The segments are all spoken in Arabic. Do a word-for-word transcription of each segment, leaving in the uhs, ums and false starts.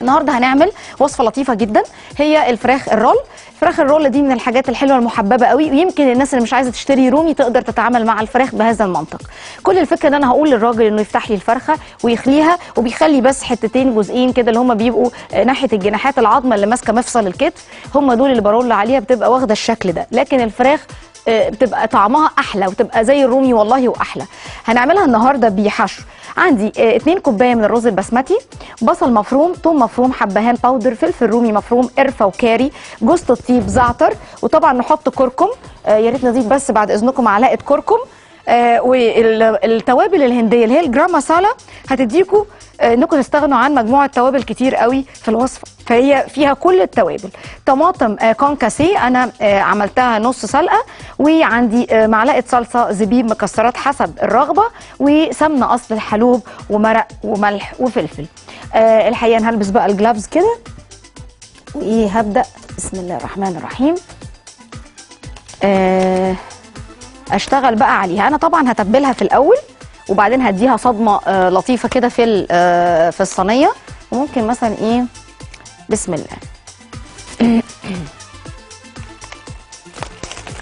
النهارده هنعمل وصفه لطيفه جدا، هي الفراخ الرول. فراخ الرول دي من الحاجات الحلوه المحببه قوي، ويمكن الناس اللي مش عايزه تشتري رومي تقدر تتعامل مع الفراخ بهذا المنطق. كل الفكره ان انا هقول للراجل انه يفتح لي الفرخه ويخليها، وبيخلي بس حتتين جزئين كده اللي هم بيبقوا ناحيه الجناحات، العظمه اللي ماسكه مفصل الكتف، هم دول اللي برول عليها، بتبقى واخده الشكل ده. لكن الفراخ بتبقى طعمها احلى وتبقى زي الرومي والله واحلى. هنعملها النهارده بحشو. عندي اتنين كوبايه من الرز البسمتي، بصل مفروم، ثوم مفروم، حبهان باودر، فلفل رومي مفروم، قرفه وكاري، جوز الطيب، زعتر، وطبعا نحط كركم، يا ريت نضيف بس بعد اذنكم معلقه كركم، والتوابل الهنديه اللي هي الجرام مساله. هتديكوا انكم تستغنوا عن مجموعه توابل كتير قوي في الوصفه، فهي فيها كل التوابل. طماطم كونكاسي انا عملتها نص سلقه، وعندي معلقه صلصه زبيب، مكسرات حسب الرغبه، وسمنه اصل الحلوب، ومرق وملح وفلفل. الحقيقه انا هلبس بقى الجلافز كده، وايه هبدا بسم الله الرحمن الرحيم أه اشتغل بقى عليها. انا طبعا هتبلها في الاول، وبعدين هديها صدمه آه لطيفه كده في آه في الصينيه، وممكن مثلا ايه بسم الله.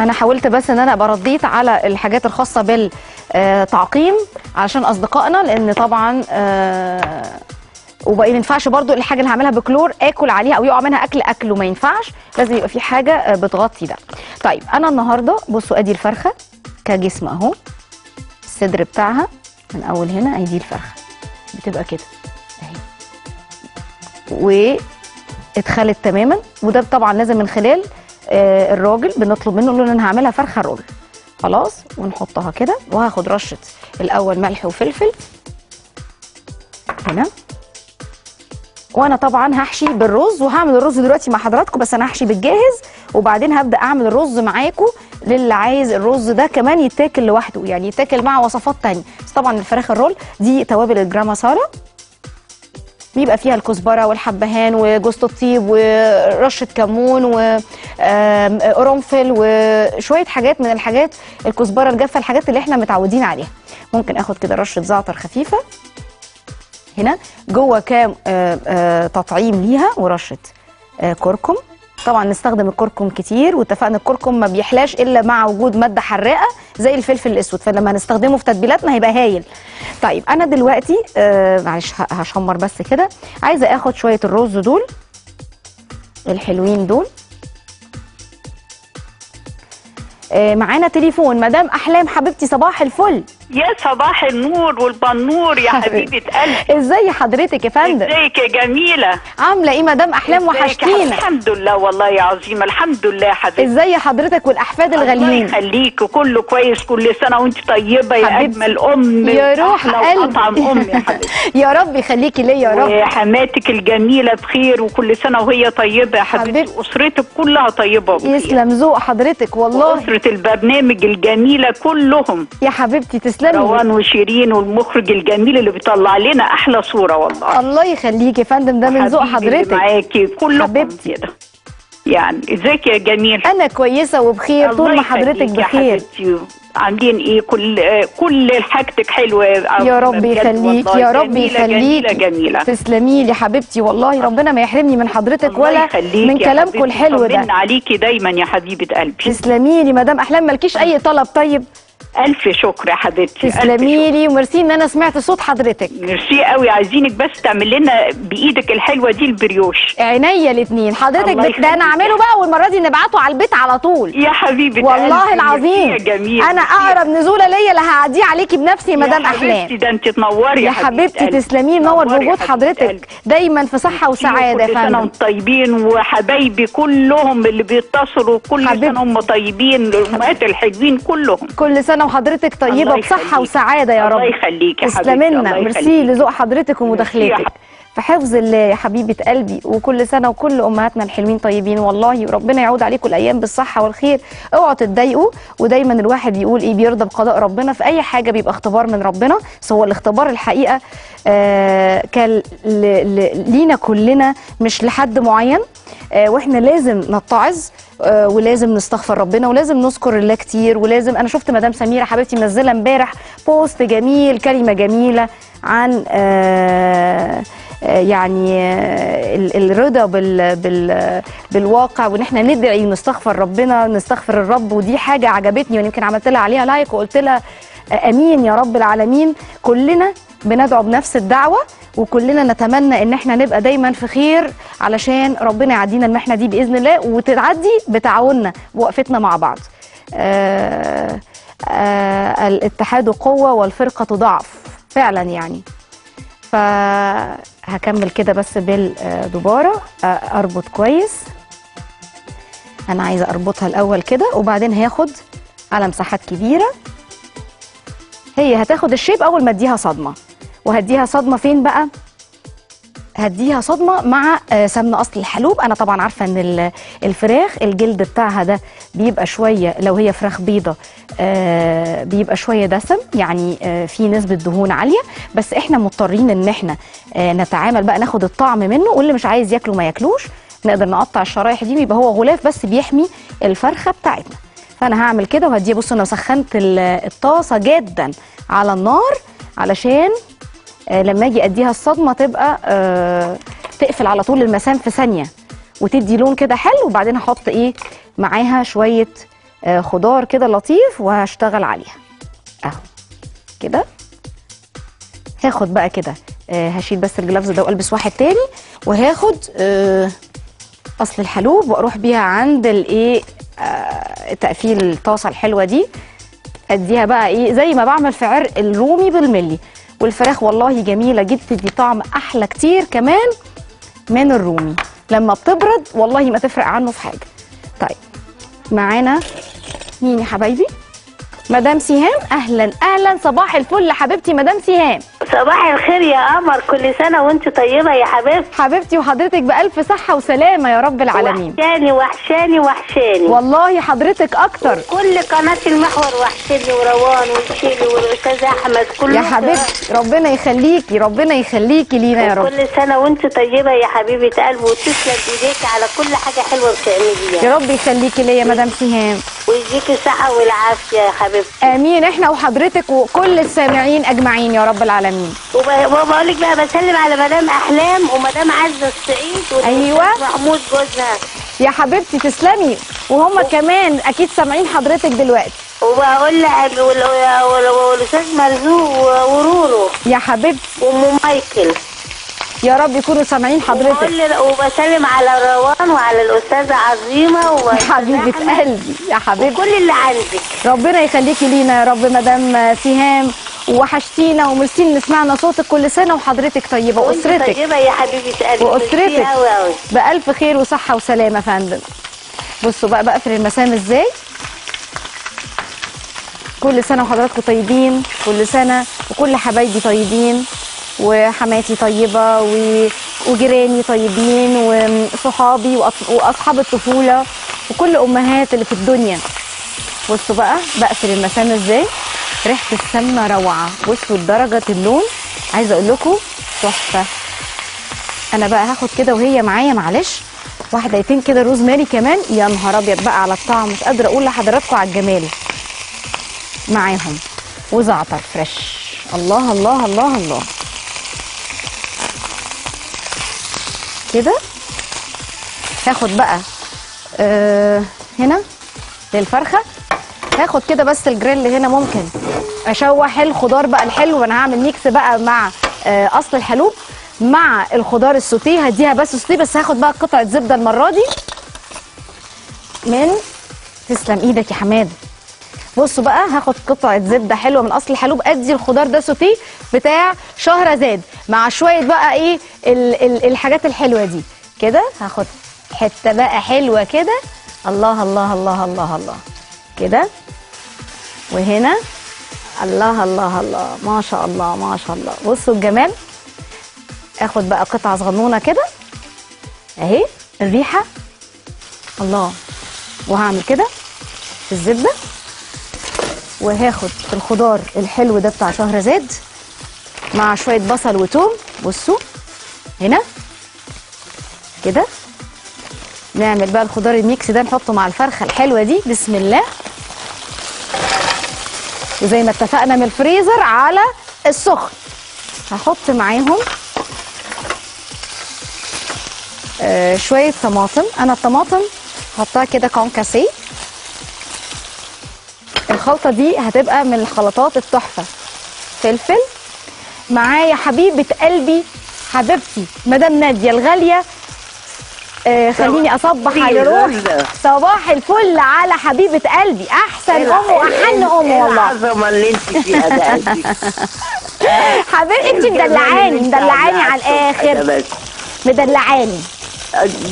انا حاولت بس ان انا برديت على الحاجات الخاصه بالتعقيم علشان اصدقائنا، لان طبعا آه وما ينفعش برضو الحاجه اللي هعملها بكلور اكل عليها او يقع منها اكل اكله، ما ينفعش، لازم يبقى في حاجه بتغطي ده. طيب انا النهارده بصوا ادي الفرخه كجسم اهو، الصدر بتاعها من اول هنا، اهي دي الفرخه بتبقى كده اهي، واتخلت تماما. وده طبعا لازم من خلال آه الراجل بنطلب منه، نقول له انا هعملها فرخه رول خلاص، ونحطها كده. وهاخد رشه الاول ملح وفلفل هنا، وانا طبعا هحشي بالرز، وهعمل الرز دلوقتي مع حضراتكم، بس انا هحشي بالجاهز، وبعدين هبدا اعمل الرز معاكم للي عايز الرز ده كمان يتاكل لوحده، يعني يتاكل مع وصفات تانية. بس طبعا الفراخ الرول دي توابل الجرام مسالة، بيبقى فيها الكزبره والحبهان وجوز الطيب ورشه كمون وقرنفل وشويه حاجات من الحاجات، الكزبره الجافه، الحاجات اللي احنا متعودين عليها. ممكن اخد كده رشه زعتر خفيفه هنا جوه، كام آآ آآ تطعيم ليها، ورشه كركم. طبعا نستخدم الكركم كتير، واتفقنا الكركم ما بيحلاش الا مع وجود ماده حراقه زي الفلفل الاسود، فلما هنستخدمه في تتبيلاتنا هيبقى هايل. طيب انا دلوقتي معلش هشمر بس كده، عايزه اخد شويه الرز دول الحلوين دول. معانا تليفون مدام احلام حبيبتي، صباح الفل. يا صباح النور والبنور يا حبيبه قلبي. ازاي حضرتك يا فندم؟ ازيك يا جميله؟ عامله ايه مدام احلام؟ وحشتينا. الحمد لله والله يا عظيمه، الحمد لله حبيبتي. ازاي حضرتك والاحفاد الغاليين؟ الله يخليك، كله كويس، كل سنه وانت طيبه يا اجمل ام، يا روح قلبي ام يا حبيبتي. يا رب يخليكي ليا يا رب. وحماتك الجميله بخير، وكل سنه وهي طيبه يا حبيبتي، واسرتك كلها طيبه وبخير. يسلم ذوق حضرتك والله، اسره البرنامج الجميله كلهم يا حبيبتي. روان وشيرين والمخرج الجميل اللي بيطلع لنا احلى صوره والله. الله يخليكي يا فندم، ده من ذوق حضرتك. معاكي كله حبيبتي كده. يعني ازيك يا جميل؟ انا كويسه وبخير طول ما حضرتك بخير. عاملين ايه؟ كل كل حاجتك حلوه يا رب يخليك، يا رب يخليك. تسلمي لي حبيبتي والله، ربنا ما يحرمني من حضرتك ولا من كلامكم الحلو ده. ربنا عليكي دايما يا حبيبه قلبي. تسلمي لي مدام احلام. مالكيش اي طلب؟ طيب ألف شكر يا حبيبتي. تسلمي لي، وميرسي إن أنا سمعت صوت حضرتك. ميرسي قوي، عايزينك بس تعمل لنا بإيدك الحلوة دي البريوش. عينيا الاتنين حضرتك، ده أنا أعمله بقى، والمرة دي نبعته على البيت على طول يا حبيبتي والله العظيم. أنا أقرب نزولة ليا اللي هعديه عليكي بنفسي مدام أحلام. يا حبيبتي ده أنت تنوري يا حبيبتي. تسلمي، منور بوجود حضرتك، دايما في صحة وسعادة يا فندم. كل سنة وأنتم طيبين، وحبايبي كلهم اللي بيتصلوا كل سنة هم طيبين، الأمهات الحلوين كلهم. كل سنة وحضرتك طيبه بصحه وسعاده يا رب. الله يخليكي يا حبيبتي. تسلمي لنا، ميرسي لذوق حضرتك ومداخلتك. في حفظ الله يا حبيبه قلبي، وكل سنه وكل امهاتنا الحلوين طيبين والله، وربنا يعود عليكم الايام بالصحه والخير. اوعوا تتضايقوا، ودايما الواحد يقول ايه، بيرضى بقضاء ربنا في اي حاجه، بيبقى اختبار من ربنا، بس هو الاختبار الحقيقه آه كان لينا كلنا مش لحد معين، آه واحنا لازم نتعظ آه ولازم نستغفر ربنا، ولازم نذكر الله كتير، ولازم. انا شفت مدام سميره حبيبتي منزله امبارح بوست جميل، كلمه جميله عن آه يعني الرضا بالواقع، وان احنا ندعي ونستغفر ربنا، نستغفر الرب. ودي حاجه عجبتني، ويمكن عملت لها عليها لايك وقلت لها امين يا رب العالمين. كلنا بندعو بنفس الدعوه، وكلنا نتمنى ان احنا نبقى دايما في خير علشان ربنا يعدينا المحنه دي باذن الله، وتتعدي بتعاوننا ووقفتنا مع بعض. آآ آآ الاتحاد قوه والفرقه ضعف فعلا يعني. فهكمل كده بس بالدباره اربط كويس، انا عايزه اربطها الاول كده، وبعدين هاخد على مساحات كبيره. هي هتاخد الشيب اول ما اديها صدمه، وهديها صدمه فين بقى؟ هديها صدمه مع سمن اصل الحلوب. انا طبعا عارفه ان الفراخ الجلد بتاعها ده بيبقى شويه، لو هي فراخ بيضه بيبقى شويه دسم، يعني في نسبه دهون عاليه، بس احنا مضطرين ان احنا نتعامل بقى، ناخد الطعم منه، واللي مش عايز ياكله ما ياكلوش. نقدر نقطع الشرايح دي ويبقى هو غلاف بس بيحمي الفرخه بتاعتنا. فانا هعمل كده وهديها. بصوا انا سخنت الطاسه جدا على النار علشان لما اجي اديها الصدمه تبقى أه تقفل على طول المسام في ثانيه وتدي لون كده حلو. وبعدين هحط ايه معاها؟ شويه أه خضار كده لطيف، وهشتغل عليها اهو كده. هاخد بقى كده أه هشيل بس الجلافز ده والبس واحد تاني، وهاخد أه اصل الحلوب واروح بيها عند الايه أه تقفيل الطاسه الحلوه دي. اديها بقى ايه زي ما بعمل في عرق الرومي بالملي. والفراخ والله جميله جدا، تدي طعم احلى كتير كمان من الرومي. لما بتبرد والله ما تفرق عنه في حاجه. طيب معانا مين يا حبايبي؟ مدام سهام، اهلا اهلا، صباح الفل حبيبتي مدام سهام. صباح الخير يا قمر، كل سنه وانت طيبه يا حبيبتي. حبيبتي وحضرتك بالف صحه وسلامه يا رب العالمين. وحشاني وحشاني وحشاني والله حضرتك اكتر. كل قناه المحور وحشاني، وروان وشيلي والاستاذ احمد كله يا حبيبتي. ربنا يخليكي ربنا يخليكي لينا يا رب. كل سنه وانت طيبه يا حبيبه قلبي، وتسلم ايديكي على كل حاجه حلوه بتعمليها يا رب. يخليكي ليا يا مدام سهام، ويديكي الصحه والعافيه يا حبيبتي. امين احنا وحضرتك وكل السامعين اجمعين يا رب العالمين. وبقول لك بقى بسلم على مدام احلام ومدام عزه السعيد ايوه محمود جوزها يا حبيبتي. تسلمي، وهم و... كمان اكيد سامعين حضرتك دلوقتي. وبقول لك والاستاذ مرزوق ورورو يا حبيبتي وام مايكل يا رب يكونوا سامعين حضرتك. وبسلم على روان وعلى الاستاذه عظيمه وحبيبه قلبي يا حبيبتي وكل اللي عندك. ربنا يخليكي لينا يا رب مدام سهام، وحشتينا ومرسين نسمعنا صوتك. كل سنه وحضرتك طيبه واسرتك طيبه يا حبيبه قلبي واسرتك بالف خير وصحه وسلامه يا فندم. بصوا بقى بقفل المسام ازاي. كل سنه وحضراتكم طيبين، كل سنه وكل حبايبي طيبين، وحماتي طيبه و... وجيراني طيبين، وصحابي وأص... واصحاب الطفوله، وكل امهات اللي في الدنيا. بصوا بقى بقفل المسام ازاي. ريحه السمنه روعه، بصوا درجه اللون عايزه اقول لكم تحفه. انا بقى هاخد كده وهي معايا معلش واحدتين كده روز ماري كمان. يا نهار ابيض بقى على الطعم، مش قادره اقول لحضراتكم على الجمال معاهم. وزعتر فريش، الله الله الله الله كده. هاخد بقى أه هنا للفرخه، هاخد كده بس الجريل هنا ممكن اشوح الخضار بقى الحلو. انا هعمل ميكس بقى مع اصل الحلوب مع الخضار السوتيه. هديها بس سوتيه بس. هاخد بقى قطعه زبده المره دي من تسلم ايدك يا حماد. بصوا بقى هاخد قطعه زبده حلوه من اصل الحلوب، ادي الخضار ده سوتيه بتاع شهرزاد مع شويه بقى ايه ال ال الحاجات الحلوه دي كده. هاخد حته بقى حلوه كده، الله الله الله الله الله كده. وهنا الله الله الله ما شاء الله ما شاء الله. بصوا الجمال. اخد بقى قطعه صغنونه كده اهي الريحه الله. وهعمل كده في الزبده، وهاخد الخضار الحلو ده بتاع شهرزاد مع شويه بصل وتوم. بصوا هنا كده نعمل بقى الخضار الميكس ده، نحطه مع الفرخه الحلوه دي. بسم الله. وزي ما اتفقنا من الفريزر على السخن، هحط معاهم آه شويه طماطم. انا الطماطم هحطها كده كونكاسيه. الخلطه دي هتبقى من الخلطات التحفه. فلفل معايا حبيبه قلبي، حبيبتي مدام ناديه الغاليه. آه خليني اصبح على روح. صباح الفل على حبيبه قلبي، احسن ام واحن ام والله. العظمه اللي انت فيها ده قلبي. حبيبتي انت مدلعاني مدلعاني على الاخر، مدلعاني.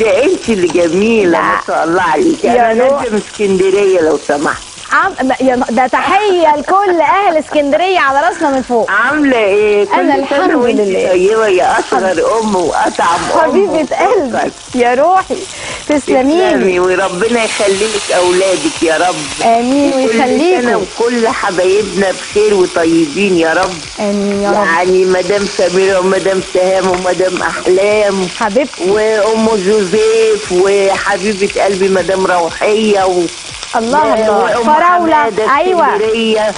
ده انت اللي جميله ما شاء الله عليكي. انا نازله من اسكندريه لو سمحتي. عم... ده تحيه لكل اهل اسكندريه على راسنا من فوق. عامله ايه؟ انا الحمد لله طيبه يا اصغر ام واطعم ام حبيبه قلبك يا روحي. تسلميلي وربنا يخليك اولادك يا رب. امين ويخليكم. وكل حبايبنا بخير وطيبين يا رب. امين يا رب. يعني مدام سميره ومدام سهام ومدام احلام حبيبتي وام جوزيف وحبيبه قلبي مدام روحيه و... الله الله فراوله. ايوه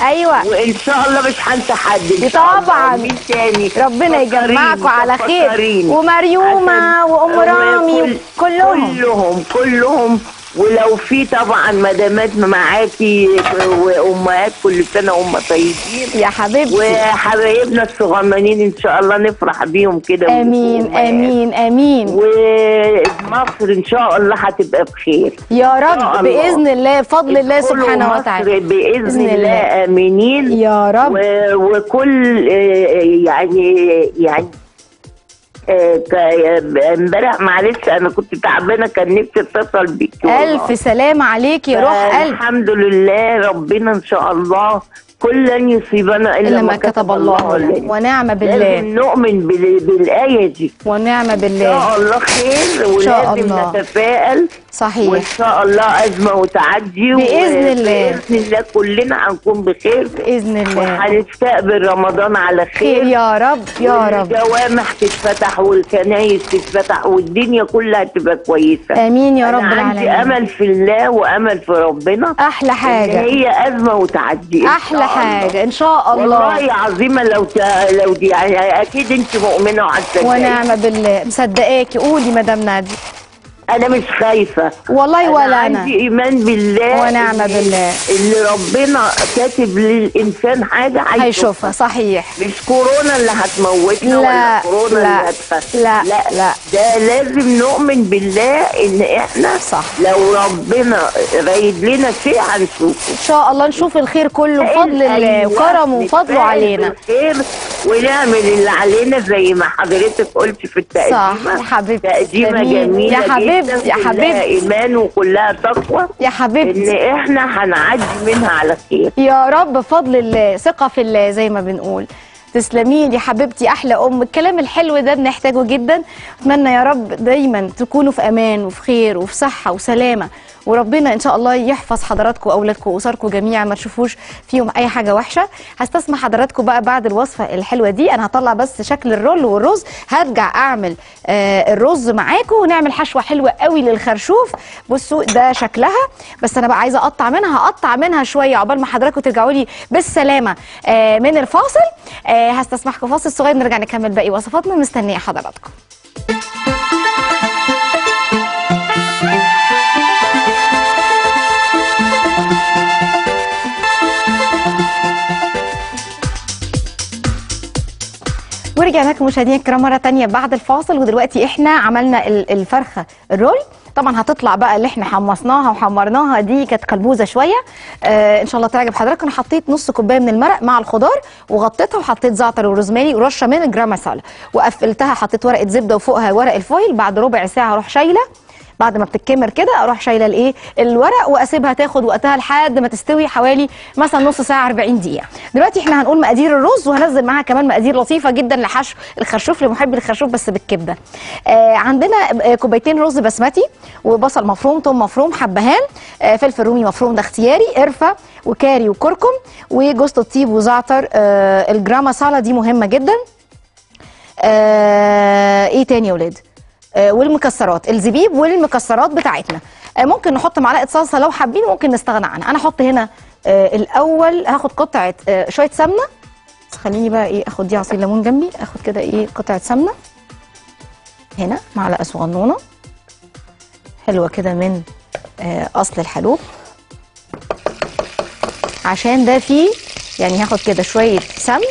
ايوه وان شاء الله مش هنتحدد طبعا تاني. ربنا يجمعكم على خير. ومريومه وام رامي كلهم كلهم كلهم. ولو في طبعا مدامات معاكي وامهات كل سنه وهم طيبين يا حبيبتي. وحبايبنا الصغننين ان شاء الله نفرح بيهم كده. امين امين امين. ومصر ان شاء الله هتبقى بخير يا رب باذن الله بفضل الله سبحانه وتعالى. باذن الله امينين يا رب. وكل يعني يعني امبارح معلش انا كنت تعبانه كان نفسي اتصل بيك. الف سلام عليك يا روح قلبي. الحمد لله ربنا ان شاء الله كل لن يصيبنا الا ما كتب الله لنا ونعم بالله. نؤمن بالايه دي ونعم بالله. ان شاء الله خير ولازم نتفائل. صحيح. وان شاء الله ازمه وتعدي باذن الله. باذن الله كلنا هنكون بخير باذن الله. وهنستقبل رمضان على خير يا رب يا رب. والجوامع تتفتح والكنايس تتفتح والدنيا كلها تبقى كويسه. امين يا رب العالمين. عندي امل في الله وامل في ربنا. احلى حاجه هي ازمه وتعدي. احلى حاجه ان شاء الله والله عظيمه. لو تا... لو دي يعني اكيد انت مؤمنه وعزتك ونعمه بالله. مصدقاكي. قولي مدام ناديه. انا مش خايفه والله ولا انا. انا عندي ايمان بالله ونعمه بالله. اللي ربنا كاتب للانسان حاجه هيشوفها. صحيح. مش كورونا اللي هتموتنا ولا كورونا لا اللي هتخسر. لا لا لا ده لازم نؤمن بالله ان احنا صح. لو ربنا رايد لنا شيء هنشوفه ان شاء الله. نشوف الخير كله بفضل الله وكرمه وفضله علينا ونعمل اللي علينا زي ما حضرتك قلت في التقديمه. صح حبيبتي. تقديمه جميله جدا يا حبيبتي. ايمان وكلها تقوى يا حبيبتي. ان احنا هنعدي منها على خير يا رب بفضل الله. ثقه في الله زي ما بنقول. تسلمي لي حبيبتي. احلى ام. الكلام الحلو ده بنحتاجه جدا. اتمنى يا رب دايما تكونوا في امان وفي خير وفي صحه وسلامه. وربنا ان شاء الله يحفظ حضراتكم واولادكم واسركم جميعا ما تشوفوش فيهم اي حاجه وحشه. هستسمع حضراتكم بقى بعد الوصفه الحلوه دي. انا هطلع بس شكل الرول والرز. هرجع اعمل آه الرز معاكم ونعمل حشوه حلوه قوي للخرشوف. بصوا ده شكلها. بس انا بقى عايزه اقطع منها هقطع منها شويه عقبال ما حضراتكم ترجعوا لي بالسلامه آه من الفاصل. آه هستسمحكم فاصل صغير نرجع نكمل باقي وصفاتنا. مستنيه حضراتكم. ورجعنا لكم مشاهدينا الكرام مره ثانيه بعد الفاصل. ودلوقتي احنا عملنا الفرخه الرول. طبعا هتطلع بقى اللي احنا حمصناها وحمرناها دي كانت كلبوزه شويه. آه ان شاء الله تعجب حضراتكم. انا حطيت نص كوبايه من المرق مع الخضار وغطيتها وحطيت زعتر وروزماري ورشه من جرام مساله وقفلتها. حطيت ورقه زبده وفوقها ورق الفويل. بعد ربع ساعه اروح شايله. بعد ما بتتكمر كده اروح شايله الايه الورق واسيبها تاخد وقتها لحد ما تستوي حوالي مثلا نص ساعه أربعين دقيقه. دلوقتي احنا هنقول مقادير الرز وهنزل معاها كمان مقادير لطيفه جدا لحشو الخرشوف لمحبي الخرشوف بس بالكبده. آه عندنا كوبايتين رز بسمتي وبصل مفروم ثوم مفروم حبهان آه فلفل رومي مفروم ده اختياري قرفه وكاري وكركم وجوز الطيب وزعتر. آه الجرام مساله دي مهمه جدا. آه ايه تاني يا ولاد؟ والمكسرات الزبيب والمكسرات بتاعتنا. ممكن نحط معلقه صلصه لو حابين ممكن نستغنى عنها. انا هحط هنا الاول هاخد قطعه شويه سمنه. خليني بقى ايه اخد دي عصير ليمون جنبي. اخد كده ايه قطعه سمنه هنا معلقه صغنونه حلوة كده من أصل الحلوب، عشان ده فيه يعني هاخد كده شوية سمن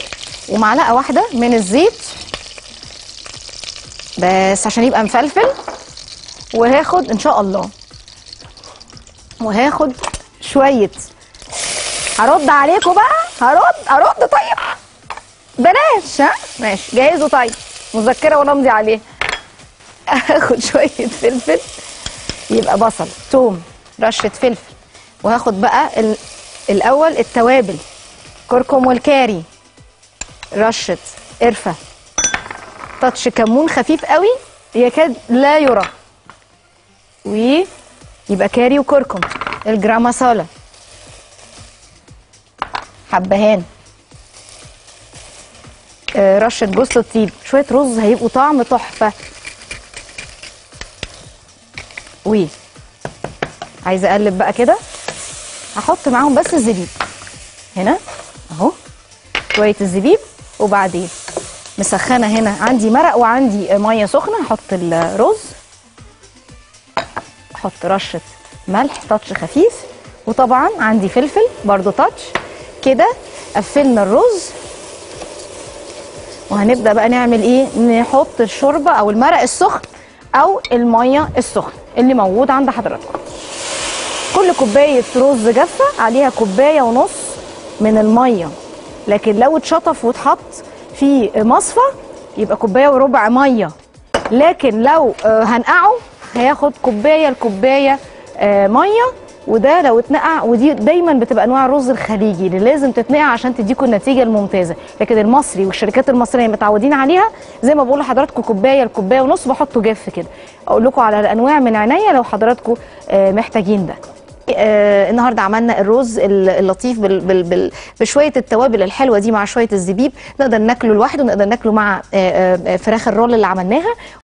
ومعلقة واحدة من الزيت بس عشان يبقى مفلفل، وهاخد إن شاء الله وهاخد شوية هرد عليكم بقى، هرد هرد طيب بلاش، ها ماشي جهزوا طيب مذكرة ونمضي عليها. هاخد شوية فلفل يبقى بصل ثوم رشة فلفل، وهاخد بقى الأول التوابل كركم والكاري رشة قرفة تاتش كمون خفيف قوي يكاد لا يرى، ويبقى كاري وكركم، الجرام مصالة حبهان رشة جوز الطيب، شوية رز هيبقوا طعم تحفة. و عايزة اقلب بقى كده، هحط معاهم بس الزبيب هنا اهو شوية الزبيب، وبعدين مسخنة هنا عندي مرق وعندي مية سخنة، هحط الرز احط رشة ملح تاتش خفيف، وطبعا عندي فلفل برضو تاتش كده. قفلنا الرز وهنبدأ بقى نعمل ايه، نحط الشوربة او المرق السخن او المية السخن اللي موجود عند حضراتكم. كل كوباية رز جافة عليها كوباية ونص من المية، لكن لو اتشطف واتحط في مصفى يبقى كوباية وربع مية، لكن لو هنقعه هياخد كوباية لكوباية مية، وده لو اتنقع. ودي دايما بتبقى انواع الرز الخليجي اللي لازم تتنقع عشان تديكوا النتيجه الممتازه، لكن المصري والشركات المصريه متعودين عليها زي ما بقول لحضراتكم كوبايه لكوبايه ونص، بحطه جاف كده. اقول لكم على الانواع من عينيا لو حضراتكم محتاجين ده. آه النهارده عملنا الرز اللطيف بال بال بال بشويه التوابل الحلوه دي مع شويه الزبيب، نقدر ناكله لوحده ونقدر ناكله مع آه آه فراخ الرول اللي عملناها.